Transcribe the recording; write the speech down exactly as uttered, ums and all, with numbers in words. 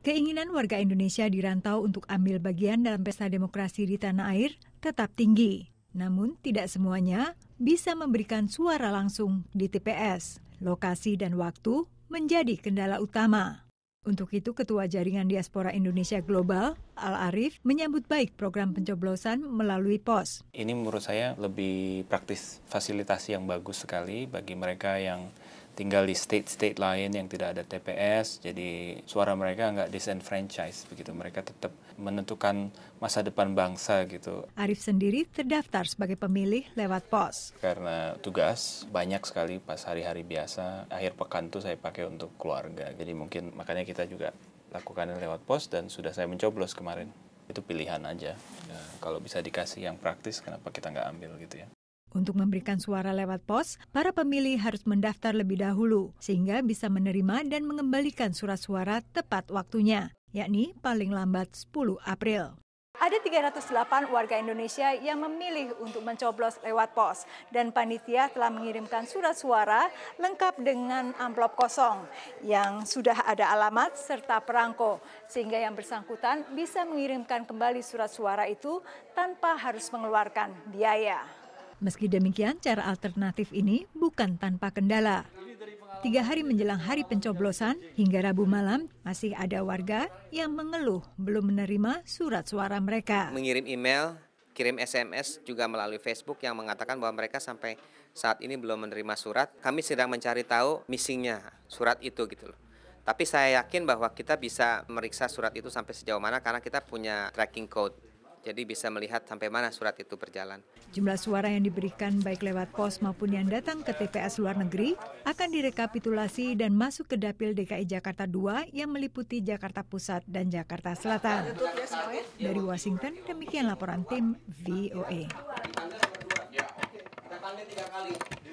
Keinginan warga Indonesia di rantau untuk ambil bagian dalam pesta demokrasi di tanah air tetap tinggi. Namun tidak semuanya bisa memberikan suara langsung di T P S. Lokasi dan waktu menjadi kendala utama. Untuk itu, Ketua Jaringan Diaspora Indonesia Global, Al Arif, menyambut baik program pencoblosan melalui pos. Ini menurut saya lebih praktis, fasilitasi yang bagus sekali bagi mereka yang tinggal di state-state lain yang tidak ada T P S, jadi suara mereka nggak disenfranchise, begitu. Mereka tetap menentukan masa depan bangsa, gitu. Arif sendiri terdaftar sebagai pemilih lewat pos. Karena tugas banyak sekali pas hari-hari biasa, akhir pekan tuh saya pakai untuk keluarga, jadi mungkin makanya kita juga lakukan lewat pos dan sudah saya mencoblos kemarin. Itu pilihan aja. Ya, kalau bisa dikasih yang praktis, kenapa kita nggak ambil gitu ya. Untuk memberikan suara lewat pos, para pemilih harus mendaftar lebih dahulu sehingga bisa menerima dan mengembalikan surat suara tepat waktunya, yakni paling lambat sepuluh April. Ada tiga ratus delapan warga Indonesia yang memilih untuk mencoblos lewat pos dan panitia telah mengirimkan surat suara lengkap dengan amplop kosong yang sudah ada alamat serta perangko sehingga yang bersangkutan bisa mengirimkan kembali surat suara itu tanpa harus mengeluarkan biaya. Meski demikian, cara alternatif ini bukan tanpa kendala. Tiga hari menjelang hari pencoblosan, hingga Rabu malam, masih ada warga yang mengeluh belum menerima surat suara mereka. Mengirim email, kirim S M S juga melalui Facebook yang mengatakan bahwa mereka sampai saat ini belum menerima surat. Kami sedang mencari tahu missingnya surat itu gitu loh. Tapi saya yakin bahwa kita bisa meriksa surat itu sampai sejauh mana karena kita punya tracking code. Jadi bisa melihat sampai mana surat itu berjalan. Jumlah suara yang diberikan baik lewat pos maupun yang datang ke T P S luar negeri akan direkapitulasi dan masuk ke dapil D K I Jakarta dua yang meliputi Jakarta Pusat dan Jakarta Selatan. Dari Washington, demikian laporan tim V O A.